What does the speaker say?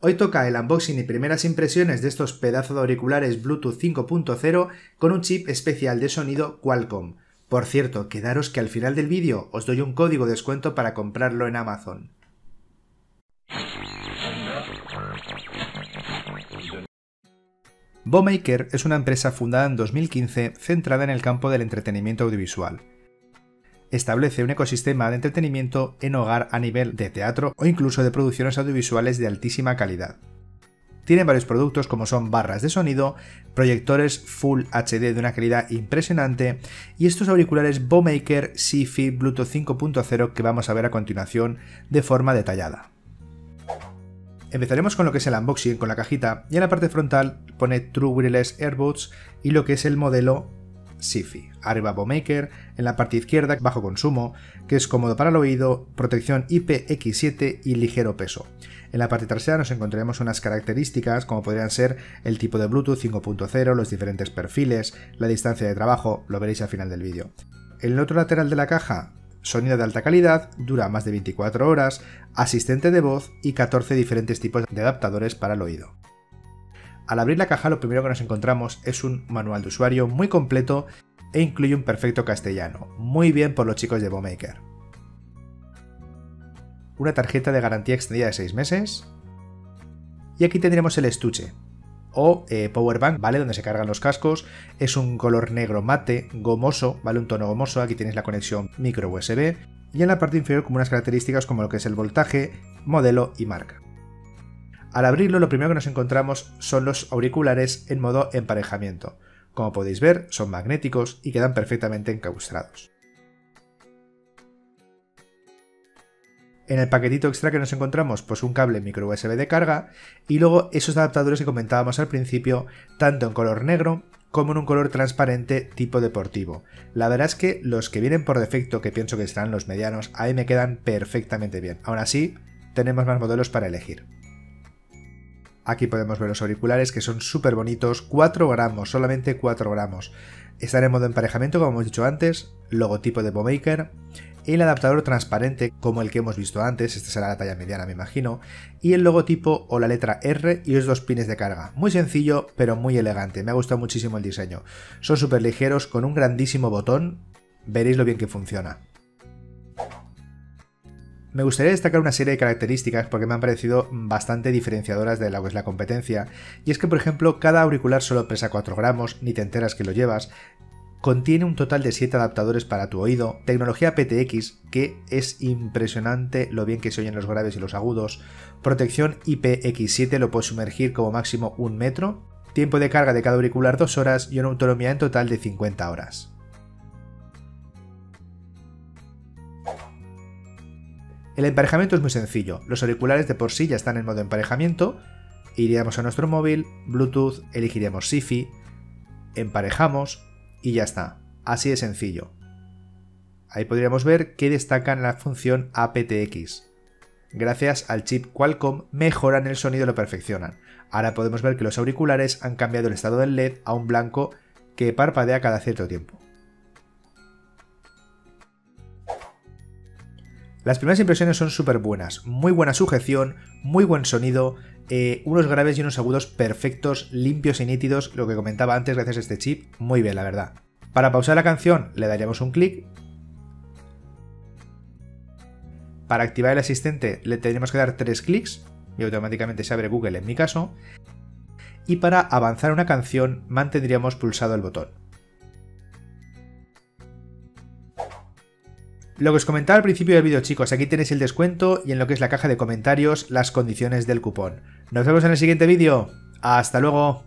Hoy toca el unboxing y primeras impresiones de estos pedazos de auriculares Bluetooth 5.0 con un chip especial de sonido Qualcomm. Por cierto, quedaros que al final del vídeo os doy un código de descuento para comprarlo en Amazon. Bomaker es una empresa fundada en 2015 centrada en el campo del entretenimiento audiovisual. Establece un ecosistema de entretenimiento en hogar a nivel de teatro o incluso de producciones audiovisuales de altísima calidad. Tiene varios productos como son barras de sonido, proyectores Full HD de una calidad impresionante y estos auriculares Bomaker SIFI Bluetooth 5.0 que vamos a ver a continuación de forma detallada. Empezaremos con lo que es el unboxing, con la cajita, y en la parte frontal pone True Wireless Earbuds y lo que es el modelo SIFI. Arriba Bomaker, en la parte izquierda bajo consumo, que es cómodo para el oído, protección IPX7 y ligero peso. En la parte trasera nos encontraremos unas características como podrían ser el tipo de Bluetooth 5.0, los diferentes perfiles, la distancia de trabajo, lo veréis al final del vídeo. En el otro lateral de la caja, sonido de alta calidad, dura más de 24 horas, asistente de voz y 14 diferentes tipos de adaptadores para el oído. Al abrir la caja lo primero que nos encontramos es un manual de usuario muy completo e incluye un perfecto castellano, muy bien por los chicos de Bomaker. Una tarjeta de garantía extendida de 6 meses. Y aquí tendremos el estuche o powerbank, ¿vale? Donde se cargan los cascos. Es un color negro mate, gomoso, ¿vale? Un tono gomoso. Aquí tienes la conexión micro USB. Y en la parte inferior como unas características como lo que es el voltaje, modelo y marca. Al abrirlo lo primero que nos encontramos son los auriculares en modo emparejamiento. Como podéis ver, son magnéticos y quedan perfectamente encaustrados. En el paquetito extra que nos encontramos, pues un cable micro USB de carga y luego esos adaptadores que comentábamos al principio, tanto en color negro como en un color transparente tipo deportivo. La verdad es que los que vienen por defecto, que pienso que serán los medianos, ahí me quedan perfectamente bien. Aún así, tenemos más modelos para elegir. Aquí podemos ver los auriculares que son súper bonitos, 4 gramos, solamente 4 gramos. Están en modo emparejamiento como hemos dicho antes, logotipo de Bomaker, el adaptador transparente como el que hemos visto antes, esta será la talla mediana me imagino, y el logotipo o la letra R y los dos pines de carga. Muy sencillo pero muy elegante, me ha gustado muchísimo el diseño. Son súper ligeros con un grandísimo botón, veréis lo bien que funciona. Me gustaría destacar una serie de características porque me han parecido bastante diferenciadoras de lo que es la competencia, y es que por ejemplo cada auricular solo pesa 4 gramos, ni te enteras que lo llevas, contiene un total de 7 adaptadores para tu oído, tecnología aptX que es impresionante lo bien que se oyen los graves y los agudos, protección IPX7, lo puedes sumergir como máximo un metro, tiempo de carga de cada auricular 2 horas y una autonomía en total de 50 horas. El emparejamiento es muy sencillo, los auriculares de por sí ya están en modo emparejamiento, iríamos a nuestro móvil, Bluetooth, elegiríamos SIFI, emparejamos y ya está, así de sencillo. Ahí podríamos ver que destacan la función aptX. Gracias al chip Qualcomm mejoran el sonido y lo perfeccionan. Ahora podemos ver que los auriculares han cambiado el estado del LED a un blanco que parpadea cada cierto tiempo. Las primeras impresiones son súper buenas, muy buena sujeción, muy buen sonido, unos graves y unos agudos perfectos, limpios y nítidos, lo que comentaba antes gracias a este chip, muy bien la verdad. Para pausar la canción le daríamos un clic, para activar el asistente le tendríamos que dar 3 clics y automáticamente se abre Google en mi caso, y para avanzar una canción mantendríamos pulsado el botón. Lo que os comentaba al principio del vídeo chicos, aquí tenéis el descuento y en lo que es la caja de comentarios las condiciones del cupón. Nos vemos en el siguiente vídeo. ¡Hasta luego!